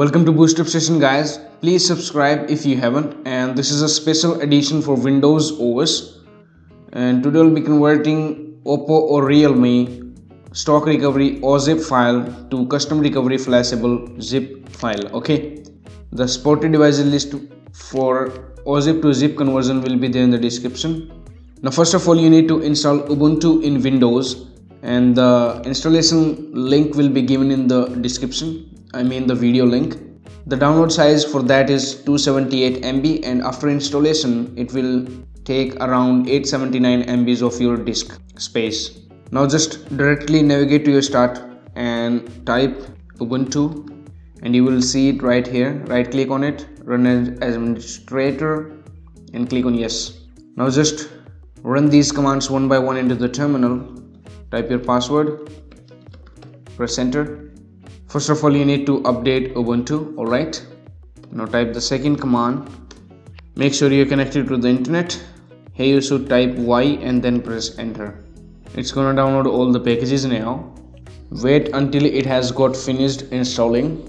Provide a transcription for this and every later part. Welcome to Boost Up Station, guys. Please subscribe if you haven't. And this is a special edition for Windows OS. And today we'll be converting Oppo or Realme stock recovery ozip file to custom recovery flashable zip file. Okay. The supported devices list for ozip to zip conversion will be there in the description. Now, first of all, you need to install Ubuntu in Windows, and the installation link will be given in the description. I mean the video link. The download size for that is 278 MB, and after installation it will take around 879 MBs of your disk space. Now just directly navigate to your start and type Ubuntu and you will see it right here. Right click on it, run as administrator and click on yes. Now just run these commands one by one into the terminal. Type your password, press enter. First of all, you need to update Ubuntu, alright? Now type the second command. Make sure you're connected to the internet. Here you should type Y and then press enter. It's gonna download all the packages now. Wait until it has got finished installing.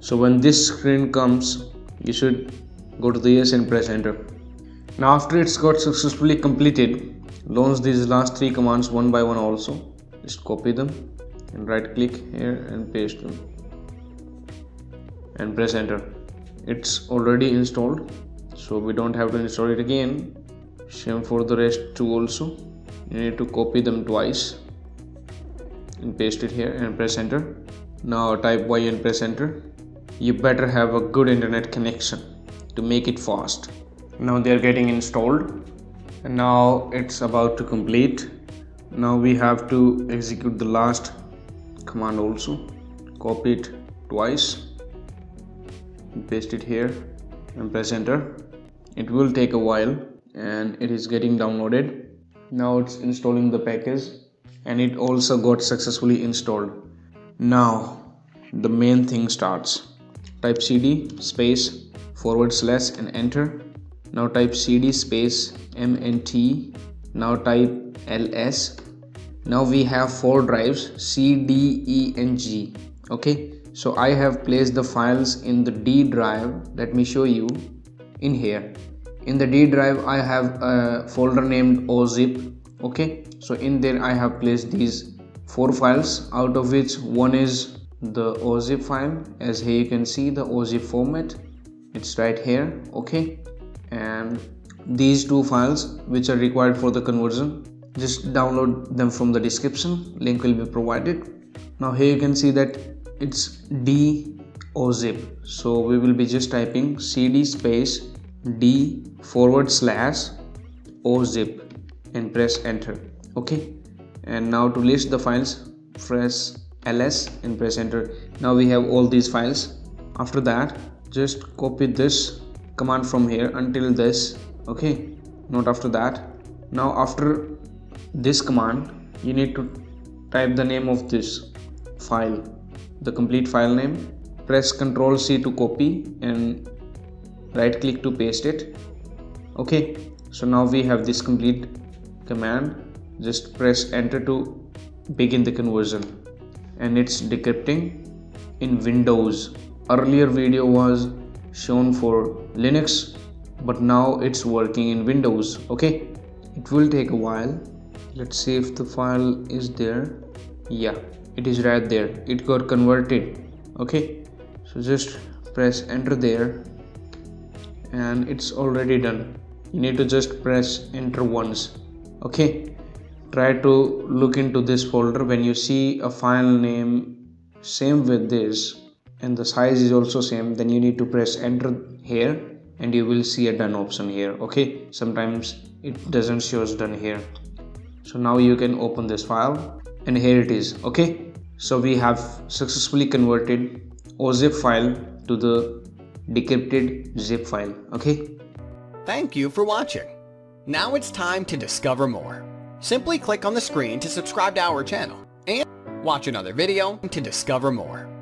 So when this screen comes, you should go to the yes and press enter. Now after it's got successfully completed, launch these last three commands one by one also. Just copy them and right click here and paste them and press enter. It's already installed, so we don't have to install it again. Same for the rest too also. You need to copy them twice and paste it here and press enter. Now type Y and press enter. You better have a good internet connection to make it fast. Now they're getting installed and now it's about to complete. Now we have to execute the last command also. Copy it twice, paste it here and press enter. It will take a while and it is getting downloaded. Now it's installing the package and it also got successfully installed. Now the main thing starts. Type cd space / and enter. Now type cd space mnt. Now type ls. Now we have four drives, C, D, E and G. Okay, so I have placed the files in the D drive. Let me show you in here. In the D drive I have a folder named ozip. Okay, so in there I have placed these four files, out of which one is the ozip file. As here you can see the ozip format, it's right here. Okay, and these two files which are required for the conversion, just download them from the description. Link will be provided. Now here you can see that it's D ozip. So we will be just typing cd space D / ozip and press enter. Okay. And now to list the files, press ls and press enter. Now we have all these files. After that, just copy this command from here until this. Okay. Not after that. Now after this command you need to type the name of this file, the complete file name. Press Ctrl+C to copy and right click to paste it. Okay, so now we have this complete command. Just press enter to begin the conversion and it's decrypting in Windows. Earlier video was shown for Linux, but now it's working in Windows. Okay, it will take a while. Let's see if the file is there. Yeah, it is right there. It got converted. Okay, so just press enter there and it's already done. You need to just press enter once. Okay, try to look into this folder. When you see a file name same with this and the size is also same, then you need to press enter here and you will see a done option here. Okay, sometimes it doesn't show as done here. So now you can open this file and here it is. Okay, so we have successfully converted ozip file to the decrypted zip file. Okay, thank you for watching. Now it's time to discover more. Simply click on the screen to subscribe to our channel and watch another video to discover more.